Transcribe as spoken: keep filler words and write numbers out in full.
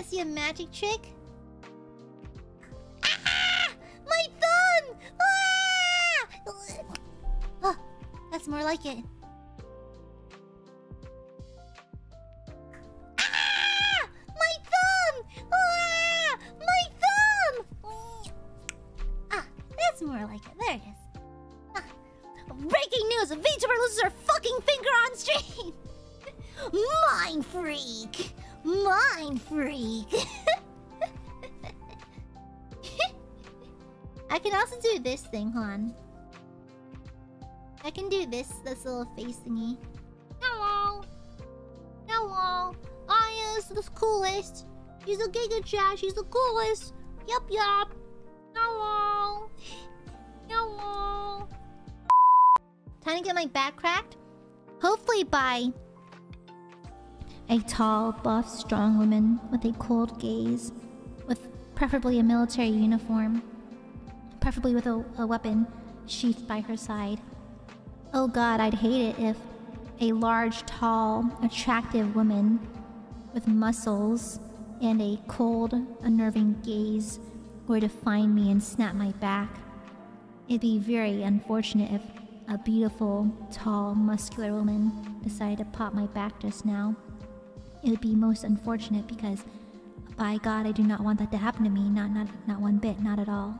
wanna see a magic trick? Ah! My thumb! Ah! Oh, that's more like it. Ah! My thumb! Ah! My thumb! Ah, that's more like it. There it is. Breaking news! A VTuber loses her fucking finger on stream! MINDFREAK! MINDFREAK! I can also do this thing, hon. I can do this, this little face thingy. Hello! Hello! Aia's the coolest! She's a Giga Jash, she's the coolest! Yup, yup! Hello! Hello! Time to get my back cracked. Hopefully by a tall, buff, strong woman with a cold gaze, with preferably a military uniform, preferably with a, a weapon sheathed by her side. Oh god, I'd hate it if a large, tall, attractive woman with muscles and a cold, unnerving gaze were to find me and snap my back. It'd be very unfortunate if a beautiful, tall, muscular woman decided to pop my back just now. It would be most unfortunate because, by God, I do not want that to happen to me. Not, not, not one bit, not at all.